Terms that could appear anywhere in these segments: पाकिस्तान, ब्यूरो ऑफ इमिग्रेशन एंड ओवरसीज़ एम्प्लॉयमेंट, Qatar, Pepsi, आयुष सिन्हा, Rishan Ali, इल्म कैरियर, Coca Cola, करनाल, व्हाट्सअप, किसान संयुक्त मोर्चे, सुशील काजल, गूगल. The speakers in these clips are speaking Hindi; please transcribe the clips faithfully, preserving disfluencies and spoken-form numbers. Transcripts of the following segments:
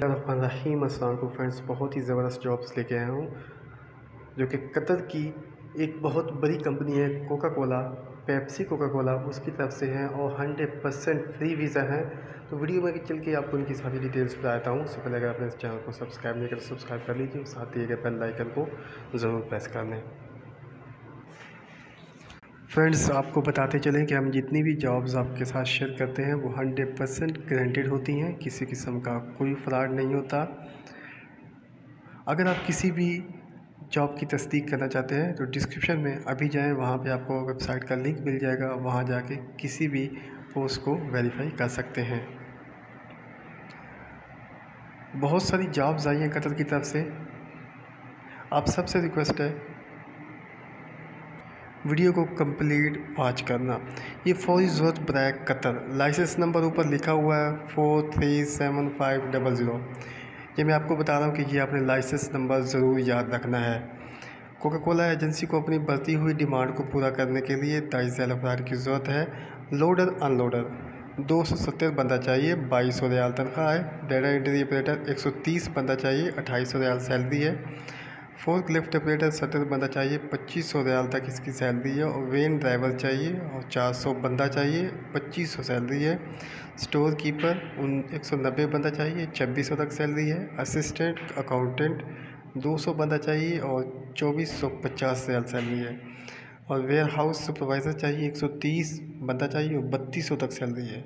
बिस्मिल्लाहिर्रहमानिर्रहीम। अस्सलाम वालेकुम फ्रेंड्स, बहुत ही ज़बरदस्त जॉब्स लेके आया हूँ जो कि कतर की एक बहुत बड़ी कंपनी है Coca Cola, Pepsi Coca Cola उसकी तरफ से हैं और हंड्रेड परसेंट फ्री वीज़ा है। तो वीडियो में चल के आपको इनकी सारी डिटेल्स बताता हूँ। उससे पहले अगर आपने इस चैनल को सब्सक्राइब नहीं करें सब्सक्राइब कर लीजिए और साथ ही अगर बेल आइकन को ज़रूर प्रेस कर लें। फ्रेंड्स, आपको बताते चलें कि हम जितनी भी जॉब्स आपके साथ शेयर करते हैं वो हंड्रेड परसेंट गारंटेड होती हैं, किसी किस्म का कोई फ्रॉड नहीं होता। अगर आप किसी भी जॉब की तस्दीक करना चाहते हैं तो डिस्क्रिप्शन में अभी जाएं, वहाँ पे आपको वेबसाइट का लिंक मिल जाएगा, वहाँ जाके किसी भी पोस्ट को वेरीफाई कर सकते हैं। बहुत सारी जॉब्स आई हैं कतर की तरफ से। आप सबसे रिक्वेस्ट है वीडियो को कंप्लीट वॉच करना। ये फौरी ज़रूरत बराए कतर, लाइसेंस नंबर ऊपर लिखा हुआ है four three seven five double zero. ये मैं आपको बता रहा हूँ कि ये आपने लाइसेंस नंबर ज़रूर याद रखना है। कोका कोला एजेंसी को अपनी बढ़ती हुई डिमांड को पूरा करने के लिए तेईस हज़ार अफराद की ज़रूरत है। लोडर अनलोडर दो सौ सत्तर बंदा चाहिए, बाईस सौ रियाल तनख्वाह है। डेटा एंट्री ऑपरेटर एक सौ तीस बंदा चाहिए, अट्ठाईस सौ रियाल सैलरी है। फोर्कलिफ्ट ऑपरेटर सत्तर बंदा चाहिए, पच्चीस सौ रियाल तक इसकी सैलरी है। और वेन ड्राइवर चाहिए और चार सौ बंदा चाहिए, पच्चीस सौ सैलरी है। स्टोर कीपर उन एक सौ नब्बे बंदा चाहिए, छब्बीस सौ तक सैलरी है। असिस्टेंट अकाउंटेंट दो सौ बंदा चाहिए और चौबीस सौ पचास रियाल सैलरी है। और वेयर हाउस सुपरवाइज़र चाहिए, एक सौ तीस बंदा चाहिए और बत्तीस सौ तक सैलरी है।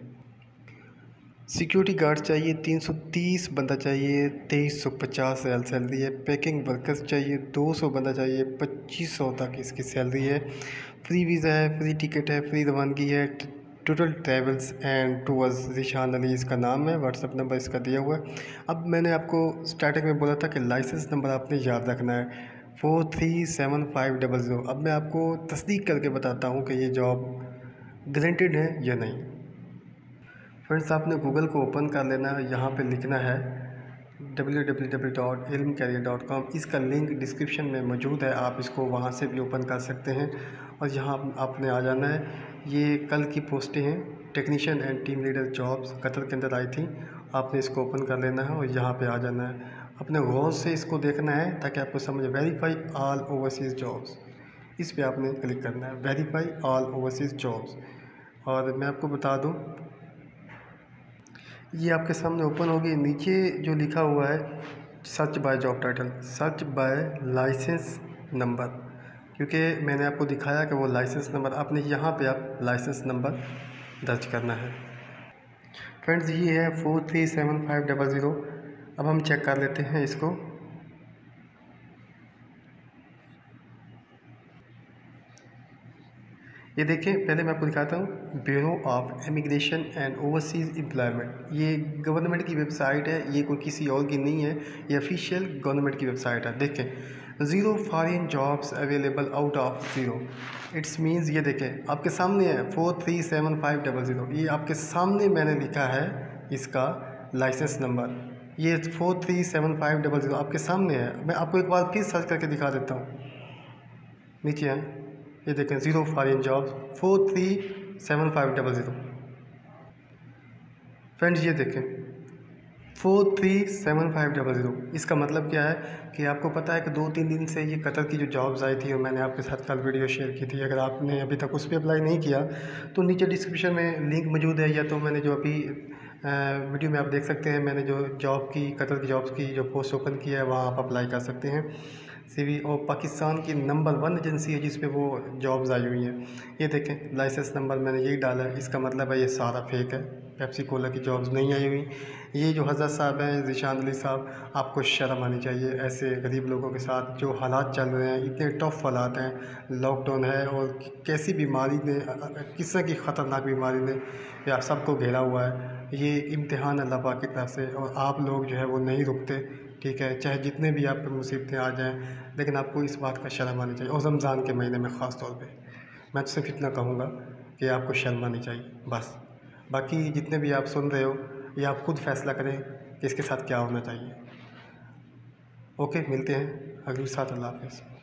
सिक्योरिटी गार्ड चाहिए, तीन सौ तीस बंदा चाहिए, तेईस सौ पचास रियाल सैलरी है। पैकिंग वर्कर्स चाहिए, दो सौ बंदा चाहिए, पच्चीस सौ तक इसकी सैलरी है। फ्री वीज़ा है, फ्री टिकट है, फ्री रवानगी है। Total travels and tours, Rishan Ali इसका नाम है, व्हाट्सअप नंबर इसका दिया हुआ है। अब मैंने आपको स्टार्टिंग में बोला था कि लाइसेंस नंबर आपने याद रखना है four three seven five double zero. अब मैं आपको तस्दीक करके बताता हूँ कि ये जॉब गारंटेड है या नहीं। फ्रेंड्स, आपने गूगल को ओपन कर लेना है, यहाँ पे लिखना है W W W dot इल्म कैरियर dot com. इसका लिंक डिस्क्रिप्शन में मौजूद है, आप इसको वहाँ से भी ओपन कर सकते हैं। और यहाँ आपने आ जाना है। ये कल की पोस्टें हैं, technician and team leader jobs Qatar के अंदर आई थी। आपने इसको ओपन कर लेना है और यहाँ पर आ जाना है। अपने गौर से इसको देखना है ताकि आपको समझ। वेरीफाई ऑल ओवरसीज़ जॉब्स, इस पर आपने क्लिक करना है, वेरीफाई ऑल ओवरसीज़ जॉब्स। और मैं आपको बता दूँ ये आपके सामने ओपन होगी। नीचे जो लिखा हुआ है search by job title, search by licence number, क्योंकि मैंने आपको दिखाया कि वो लाइसेंस नंबर आपने यहाँ पे आप लाइसेंस नंबर दर्ज करना है। फ्रेंड्स, ये है four three seven five double zero. अब हम चेक कर लेते हैं इसको। ये देखें, पहले मैं आपको दिखाता हूँ ब्यूरो ऑफ इमिग्रेशन एंड ओवरसीज़ एम्प्लॉयमेंट। ये गवर्नमेंट की वेबसाइट है, ये कोई किसी और की नहीं है, ये ऑफिशियल गवर्नमेंट की वेबसाइट है। देखें, zero foreign jobs available out of zero, it's means ये देखें आपके सामने है four three seven five double zero. ये आपके सामने मैंने लिखा है इसका लाइसेंस नंबर, ये four three seven five double zero आपके सामने है। मैं आपको एक बार फिर सर्च करके दिखा देता हूँ। नीचे है, ये देखें zero foreign jobs four three seven five double zero. Friends, ये देखें four three seven five double zero. इसका मतलब क्या है कि आपको पता है कि दो तीन दिन से ये कतर की जो जॉब्स आई थी और मैंने आपके साथ कल वीडियो शेयर की थी। अगर आपने अभी तक उस पर अप्लाई नहीं किया तो नीचे डिस्क्रिप्शन में लिंक मौजूद है, या तो मैंने जो अभी वीडियो में आप देख सकते हैं मैंने जो जॉब की कतर की जॉब्स की जो पोस्ट ओपन किया है वहाँ आप अप्लाई कर सकते हैं। सीवी और पाकिस्तान की नंबर वन एजेंसी है जिस पे वो जॉब्स आई हुई हैं। ये देखें लाइसेंस नंबर मैंने यही डाला है, इसका मतलब है ये सारा फेक है, पेप्सी कोला की जॉब्स नहीं आई हुई। ये जो हज़रत साहब हैं, रिशान अली साहब, आपको शर्म आनी चाहिए ऐसे गरीब लोगों के साथ। जो हालात चल रहे हैं, इतने टफ हालात हैं, लॉकडाउन है और कैसी बीमारी ने, किस तरह की ख़तरनाक बीमारी ने आप सबको घेरा हुआ है। ये इम्तिहान अल्लाह पाक की तरफ से, और आप लोग जो है वो नहीं रुकते, ठीक है, चाहे जितने भी आप पर मुसीबतें आ जाएं, लेकिन आपको इस बात का शर्म आनी चाहिए। और रमज़ान के महीने में ख़ास तौर पे मैं तो सिर्फ इतना कहूँगा कि आपको शर्म आनी चाहिए बस। बाकी जितने भी आप सुन रहे हो ये आप ख़ुद फैसला करें कि इसके साथ क्या होना चाहिए। ओके, मिलते हैं अगली साथ, अल्लाह हाफ़िज़।